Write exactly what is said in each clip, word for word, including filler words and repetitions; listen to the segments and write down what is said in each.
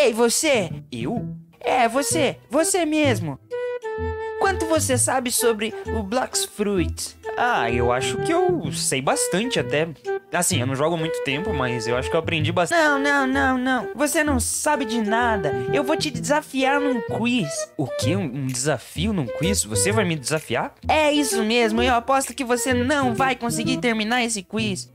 Ei, você! Eu? É, você! Você mesmo! Quanto você sabe sobre o Blox Fruits? Ah, eu acho que eu sei bastante até. Assim, eu não jogo há muito tempo, mas eu acho que eu aprendi bastante. Não, não, não, não. Você não sabe de nada. Eu vou te desafiar num quiz. O quê? Um desafio num quiz? Você vai me desafiar? É isso mesmo. Eu aposto que você não vai conseguir terminar esse quiz.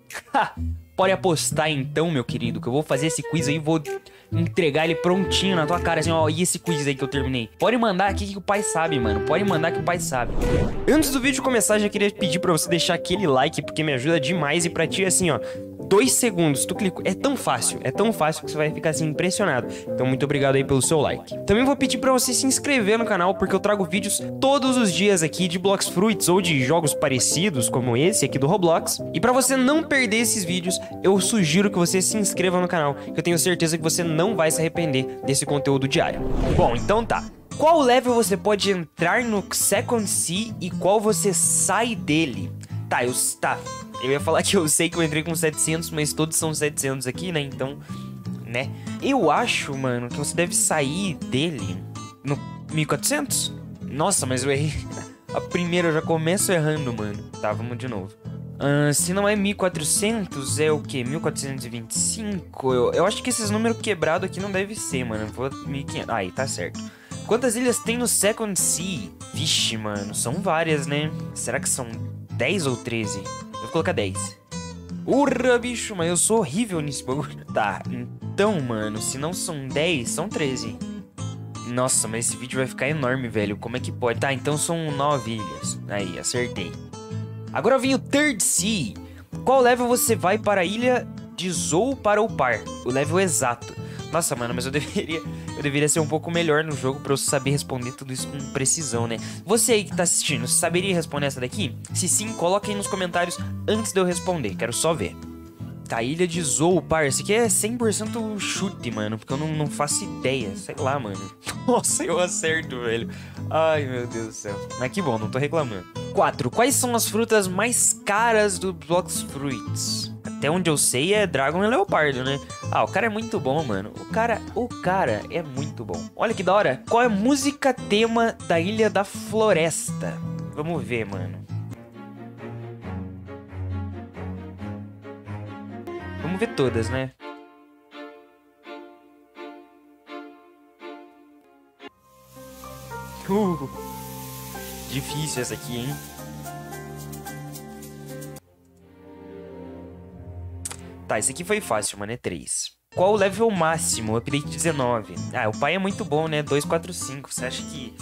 Pode apostar então, meu querido, que eu vou fazer esse quiz aí e vou entregar ele prontinho na tua cara, assim, ó, e esse quiz aí que eu terminei. Pode mandar aqui que o pai sabe, mano, pode mandar que o pai sabe. Antes do vídeo começar, já queria pedir pra você deixar aquele like, porque me ajuda demais, e pra ti, assim, ó, dois segundos, tu clica, é tão fácil, é tão fácil que você vai ficar, assim, impressionado. Então, muito obrigado aí pelo seu like. Também vou pedir pra você se inscrever no canal, porque eu trago vídeos todos os dias aqui de Blox Fruits ou de jogos parecidos, como esse aqui do Roblox. E pra você não perder esses vídeos, eu sugiro que você se inscreva no canal, que eu tenho certeza que você não vai se arrepender desse conteúdo diário. Bom, então tá. Qual level você pode entrar no Second Sea e qual você sai dele? Tá, eu... Tá, eu ia falar que eu sei que eu entrei com setecentos, mas todos são setecentos aqui, né? Então, né? Eu acho, mano, que você deve sair dele no mil e quatrocentos. Nossa, mas eu errei. A primeira eu já começo errando, mano. Tá, vamos de novo. Uh, se não é mil e quatrocentos, é o que? mil quatrocentos e vinte e cinco? Eu, eu acho que esses números quebrados aqui não deve ser, mano. Vou mil e quinhentos. Aí, tá certo. Quantas ilhas tem no Second Sea? Vixe, mano, são várias, né? Será que são dez ou treze? Eu vou colocar dez. Urra, bicho, mas eu sou horrível nesse bagulho. Tá, então, mano, se não são dez, são treze. Nossa, mas esse vídeo vai ficar enorme, velho. Como é que pode? Tá, então são nove ilhas. Aí, acertei. Agora vem o Third Sea. Qual level você vai para a ilha de Zou para upar? O level exato. Nossa, mano, mas eu deveria, eu deveria ser um pouco melhor no jogo para eu saber responder tudo isso com precisão, né? Você aí que tá assistindo, saberia responder essa daqui? Se sim, coloca aí nos comentários antes de eu responder. Quero só ver. Tá, ilha de Zou, par. Isso aqui é cem por cento chute, mano, porque eu não, não faço ideia. Sei lá, mano. Nossa, eu acerto, velho. Ai, meu Deus do céu. Mas que bom, não tô reclamando. quatro. Quais são as frutas mais caras do Blox Fruits? Até onde eu sei é Dragon e Leopardo, né? Ah, o cara é muito bom, mano. O cara, o cara é muito bom. Olha que da hora. Qual é a música tema da Ilha da Floresta? Vamos ver, mano. Vamos ver todas, né? Uh, difícil essa aqui, hein? Tá, esse aqui foi fácil, mano. É três. Qual o level máximo? Update dezenove. Ah, o pai é muito bom, né? dois quatro cinco. Você acha que...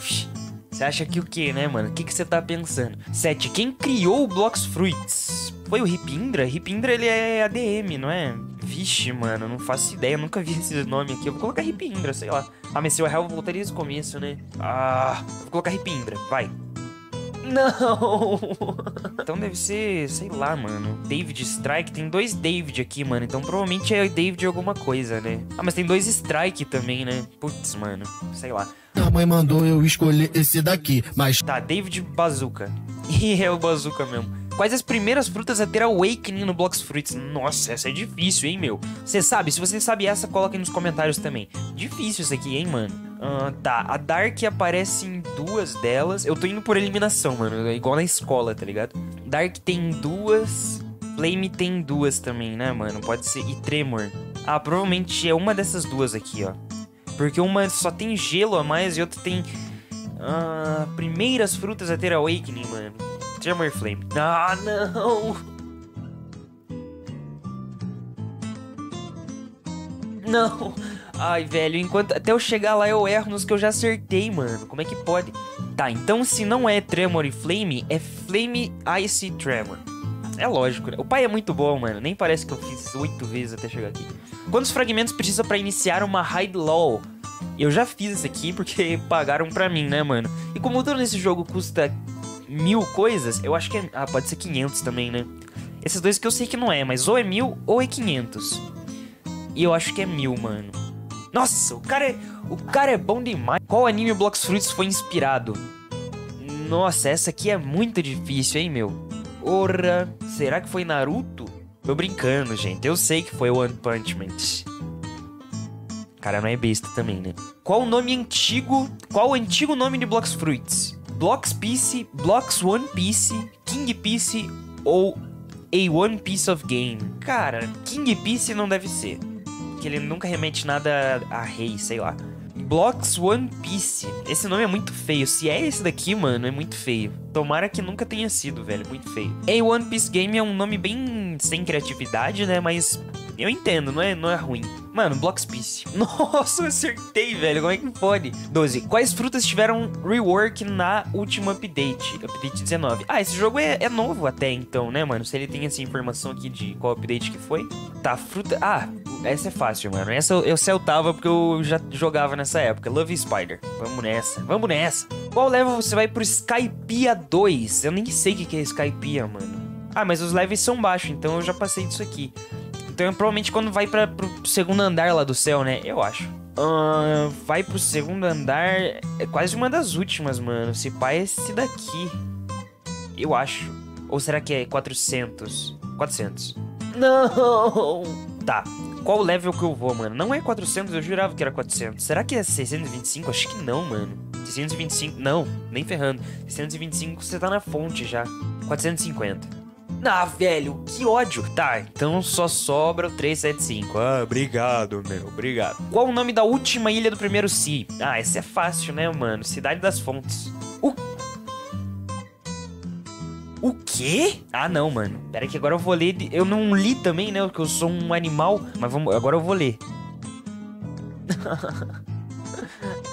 Você acha que o quê, né, mano? O que que você tá pensando? sete. Quem criou o Blox Fruits? Foi o Rip_Indra? Rip_Indra, ele é A D M, não é? Vixe, mano, não faço ideia. Eu nunca vi esse nome aqui. Eu vou colocar Rip_Indra, sei lá. Ah, mas se eu errar, eu voltaria desde o começo, né? Ah, vou colocar Rip_Indra. Vai. Não! Então deve ser, sei lá, mano. David Strike. Tem dois David aqui, mano. Então provavelmente é David alguma coisa, né? Ah, mas tem dois Strike também, né? Putz, mano. Sei lá. A mãe mandou eu escolher esse daqui, mas... Tá, David Bazooka. E é o Bazooka mesmo. Quais as primeiras frutas a ter Awakening no Blox Fruits? Nossa, essa é difícil, hein, meu? Você sabe? Se você sabe essa, coloca aí nos comentários também. Difícil isso aqui, hein, mano? Uh, tá, a Dark aparece em duas delas. Eu tô indo por eliminação, mano. É igual na escola, tá ligado? Dark tem duas. Flame tem duas também, né, mano? Pode ser. E Tremor. Ah, provavelmente é uma dessas duas aqui, ó. Porque uma só tem gelo a mais e outra tem... Uh, primeiras frutas a ter Awakening, mano. Tremor e Flame. Ah, não! Não! Ai, velho, enquanto até eu chegar lá eu erro nos que eu já acertei, mano. Como é que pode? Tá, então se não é Tremor e Flame, é Flame, Ice e Tremor. É lógico, né? O pai é muito bom, mano. Nem parece que eu fiz oito vezes até chegar aqui. Quantos fragmentos precisa pra iniciar uma raid LOL? Eu já fiz isso aqui porque pagaram pra mim, né, mano? E como todo nesse jogo custa mil coisas, eu acho que é... Ah, pode ser quinhentos também, né? Esses dois que eu sei que não é, mas ou é mil ou é quinhentos. E eu acho que é mil, mano. Nossa, o cara é, o cara é bom demais. Qual anime Blox Fruits foi inspirado? Nossa, essa aqui é muito difícil, hein, meu? Ora, será que foi Naruto? Tô brincando, gente. Eu sei que foi One Punch Man. Cara não é besta também, né? Qual o nome antigo... Qual o antigo nome de Blox Fruits? Blox Piece, Blox One Piece, King Piece ou A One Piece of Game? Cara, King Piece não deve ser. Porque ele nunca remete nada a rei, sei lá. Blox One Piece. Esse nome é muito feio. Se é esse daqui, mano, é muito feio. Tomara que nunca tenha sido, velho. Muito feio. A One Piece Game é um nome bem sem criatividade, né? Mas eu entendo, não é, não é ruim. Mano, Blox Piece. Nossa, eu acertei, velho. Como é que pode? doze. Quais frutas tiveram rework na última update? Update dezenove. Ah, esse jogo é, é novo até então, né, mano? Se ele tem essa informação aqui de qual update que foi. Tá, fruta... Ah, essa é fácil, mano. Essa eu, eu saltava porque eu já jogava nessa época. Love Spider. Vamos nessa. Vamos nessa. Qual level você vai pro Skypiea dois? Eu nem sei o que é Skypiea, mano. Ah, mas os levels são baixos, então eu já passei disso aqui. Então, provavelmente quando vai pra, pro segundo andar lá do céu, né? Eu acho. Uh, vai pro segundo andar... É quase uma das últimas, mano. Se pá, é esse daqui. Eu acho. Ou será que é quatrocentos? quatrocentos. Não! Tá. Qual o level que eu vou, mano? Não é quatrocentos, eu jurava que era quatrocentos. Será que é seiscentos e vinte e cinco? Acho que não, mano. seiscentos e vinte e cinco... Não, nem ferrando. seiscentos e vinte e cinco você tá na fonte já. quatrocentos e cinquenta. Ah, velho, que ódio. Tá, então só sobra o trezentos e setenta e cinco. Ah, obrigado, meu, obrigado. Qual o nome da última ilha do primeiro Sea? Ah, essa é fácil, né, mano? Cidade das Fontes. O... O quê? Ah, não, mano. Pera que agora eu vou ler... Eu não li também, né, porque eu sou um animal. Mas vamos... agora eu vou ler.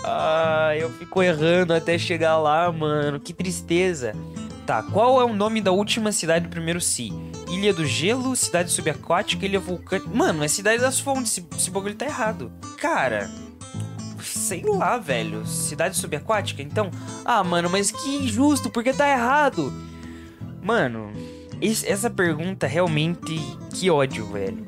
Ah, eu fico errando até chegar lá, mano. Que tristeza. Tá, qual é o nome da última cidade do primeiro Sea? Ilha do Gelo, Cidade Subaquática, Ilha Vulcânica... Mano, é Cidade das Fontes, esse bagulho tá errado. Cara, sei lá, velho. Cidade Subaquática, então... Ah, mano, mas que injusto, porque tá errado. Mano, esse, essa pergunta realmente... Que ódio, velho.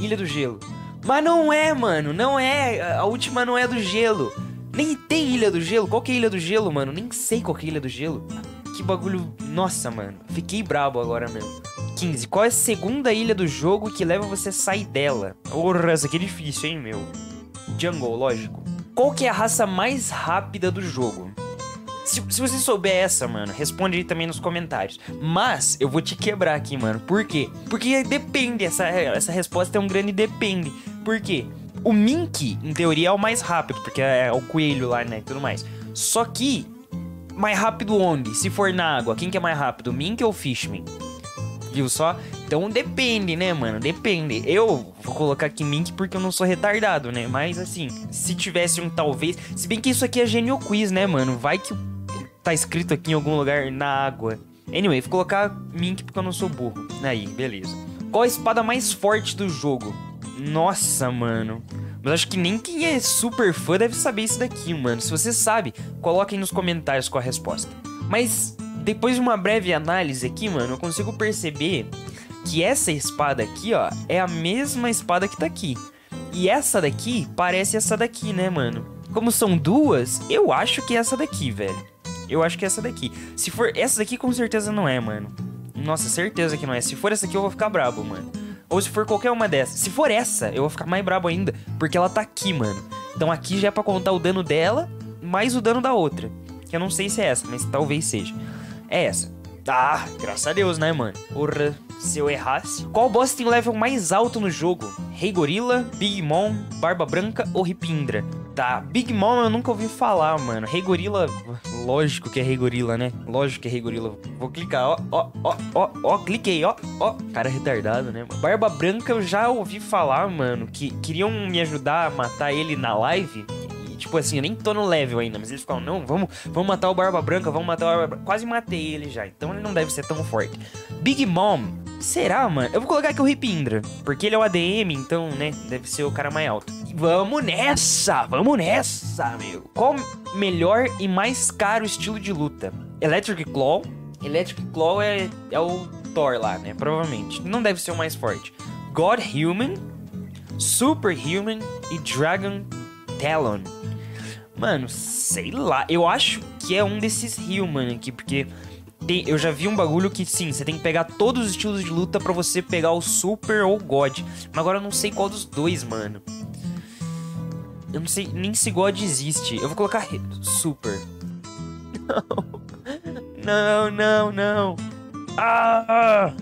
Ilha do Gelo. Mas não é, mano, não é. A última não é do Gelo. Nem tem Ilha do Gelo. Qual que é a Ilha do Gelo, mano? Nem sei qual que é a Ilha do Gelo. Que bagulho... Nossa, mano. Fiquei brabo agora mesmo. quinze. Qual é a segunda ilha do jogo que leva você a sair dela? Porra, essa aqui é difícil, hein, meu? Jungle, lógico. Qual que é a raça mais rápida do jogo? Se, se você souber essa, mano, responde aí também nos comentários. Mas eu vou te quebrar aqui, mano. Por quê? Porque depende. Essa, essa resposta é um grande depende. Por quê? O Mink, em teoria, é o mais rápido. Porque é o coelho lá, né? E tudo mais. Só que... Mais rápido onde? Se for na água, quem que é mais rápido? Mink ou Fishman? Viu só? Então depende, né, mano? Depende. Eu vou colocar aqui Mink porque eu não sou retardado, né? Mas assim, se tivesse um talvez... Se bem que isso aqui é Genio Quiz, né, mano? Vai que tá escrito aqui em algum lugar na água. Anyway, vou colocar Mink porque eu não sou burro. Aí, beleza. Qual a espada mais forte do jogo? Nossa, mano... Mas acho que nem quem é super fã deve saber isso daqui, mano. Se você sabe, coloque aí nos comentários com a resposta. Mas depois de uma breve análise aqui, mano, eu consigo perceber que essa espada aqui, ó, é a mesma espada que tá aqui. E essa daqui parece essa daqui, né, mano? Como são duas, eu acho que é essa daqui, velho. Eu acho que é essa daqui. Se for essa daqui, com certeza não é, mano. Nossa, certeza que não é. Se for essa aqui, eu vou ficar brabo, mano. Ou se for qualquer uma dessas. Se for essa, eu vou ficar mais brabo ainda. Porque ela tá aqui, mano. Então aqui já é pra contar o dano dela, mais o dano da outra. Que eu não sei se é essa, mas talvez seja. É essa. Ah, graças a Deus, né, mano? Porra, se eu errasse. Qual boss tem o level mais alto no jogo? Rei Gorila, Big Mom, Barba Branca ou Rip_Indra? Tá, Big Mom eu nunca ouvi falar, mano. Rei Gorila, lógico que é Rei Gorila, né? Lógico que é Rei Gorila. Vou clicar, ó, ó, ó, ó, ó, cliquei, ó, ó. Cara retardado, né, mano? Barba Branca eu já ouvi falar, mano, que queriam me ajudar a matar ele na live. E, tipo assim, eu nem tô no level ainda, mas eles ficaram, não, vamos, vamos matar o Barba Branca, vamos matar o Barba Branca. Quase matei ele já, então ele não deve ser tão forte. Big Mom, será, mano? Eu vou colocar aqui o Rip_Indra, porque ele é o A D M, então, né, deve ser o cara mais alto. Vamos nessa, vamos nessa, meu. Qual melhor e mais caro estilo de luta? Electric Claw. Electric Claw é, é o Thor lá, né? Provavelmente. Não deve ser o mais forte. God Human, Super Human e Dragon Talon. Mano, sei lá. Eu acho que é um desses Human aqui, porque... Tem, eu já vi um bagulho que sim, você tem que pegar todos os estilos de luta pra você pegar o Super ou o God. Mas agora eu não sei qual dos dois, mano. Eu não sei nem se God existe. Eu vou colocar super. Não, não, não, não. Ah!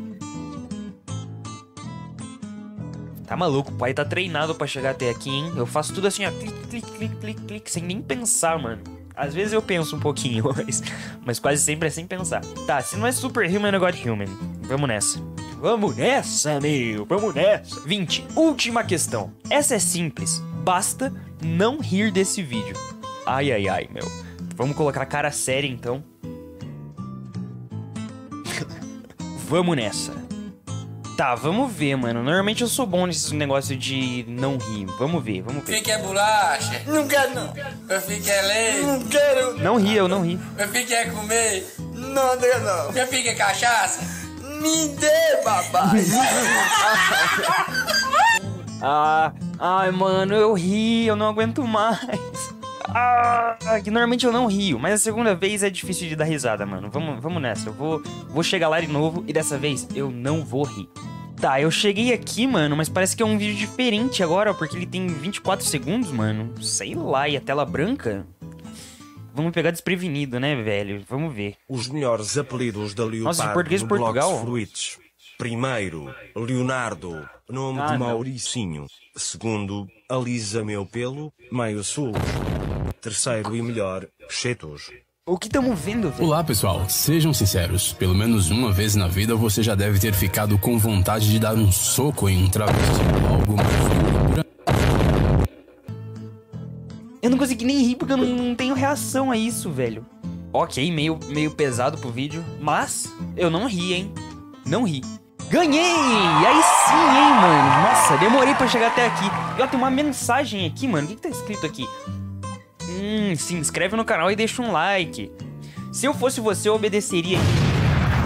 Tá maluco, o pai tá treinado pra chegar até aqui, hein? Eu faço tudo assim, ó, clique, clique, clique, clique, clique, sem nem pensar, mano. Às vezes eu penso um pouquinho, mas, mas quase sempre é sem pensar. Tá, se não é Super Human, é God Human. Vamos nessa. Vamos nessa, meu, vamos nessa. vinte. Última questão. Essa é simples. Basta não rir desse vídeo. Ai, ai, ai, meu. Vamos colocar a cara séria, então. Vamos nessa. Tá, vamos ver, mano. Normalmente eu sou bom nesse negócio de não rir. Vamos ver, vamos ver. Fique é bolacha. Não quero, não. Eu fico é leite. Não quero. Não ri, eu não ri. Eu fico é comer. Não, não quero, não. Eu fico é cachaça. Me dê, papai. Ah, ai, mano, eu ri. Eu não aguento mais. Ah, que normalmente eu não rio, mas a segunda vez é difícil de dar risada, mano. Vamos, vamos nessa, eu vou, vou chegar lá de novo e dessa vez eu não vou rir. Tá, eu cheguei aqui, mano, mas parece que é um vídeo diferente agora, porque ele tem vinte e quatro segundos, mano. Sei lá, e a tela branca? Vamos pegar desprevenido, né, velho? Vamos ver. Os melhores apelidos da Leopardo. Nossa, de português de Portugal? Fruits. Primeiro, Leonardo, nome ah, de Mauricinho. Não. Segundo, alisa meu pelo, meio sul. Terceiro e melhor, chetos. O que estamos vendo, velho? Olá, pessoal. Sejam sinceros. Pelo menos uma vez na vida você já deve ter ficado com vontade de dar um soco em um travesti ou algo mais. Eu não consegui nem rir porque eu não, não tenho reação a isso, velho. Ok, meio, meio pesado pro vídeo, mas eu não ri, hein? Não ri. Ganhei! Aí sim, hein, mano? Nossa, demorei pra chegar até aqui. E ó, tem uma mensagem aqui, mano. O que, que tá escrito aqui? Hum, se inscreve no canal e deixa um like. Se eu fosse você, eu obedeceria.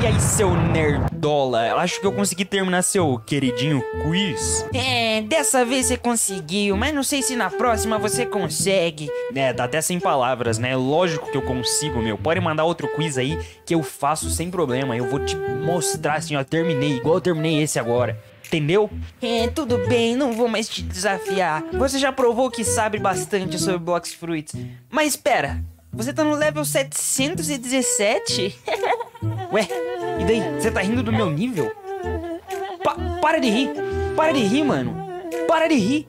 E aí, seu nerdola? Eu acho que eu consegui terminar seu queridinho quiz. É, dessa vez você conseguiu, mas não sei se na próxima você consegue. É, tá até sem palavras, né? Lógico que eu consigo, meu. Pode mandar outro quiz aí que eu faço sem problema. Eu vou te mostrar assim, ó. Terminei, igual eu terminei esse agora. Entendeu? É, tudo bem, não vou mais te desafiar. Você já provou que sabe bastante sobre Blox Fruits. Mas espera, você tá no level setecentos e dezessete? Ué, e daí? Você tá rindo do meu nível? Pa para de rir! Para de rir, mano! Para de rir!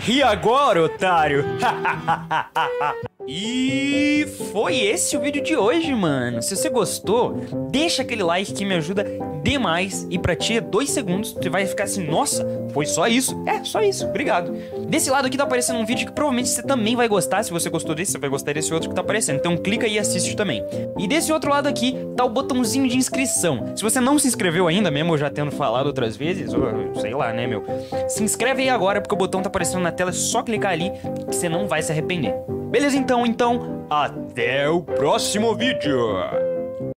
Ri agora, otário! E foi esse o vídeo de hoje, mano. Se você gostou, deixa aquele like que me ajuda demais. E pra ti é dois segundos, tu vai ficar assim, nossa, foi só isso? É, só isso, obrigado. Desse lado aqui tá aparecendo um vídeo que provavelmente você também vai gostar. Se você gostou desse, você vai gostar desse outro que tá aparecendo. Então clica aí e assiste também. E desse outro lado aqui tá o botãozinho de inscrição. Se você não se inscreveu ainda, mesmo eu já tendo falado outras vezes, ou sei lá, né, meu. Se inscreve aí agora, porque o botão tá aparecendo na tela. É só clicar ali que você não vai se arrepender. Beleza, então, então, até o próximo vídeo!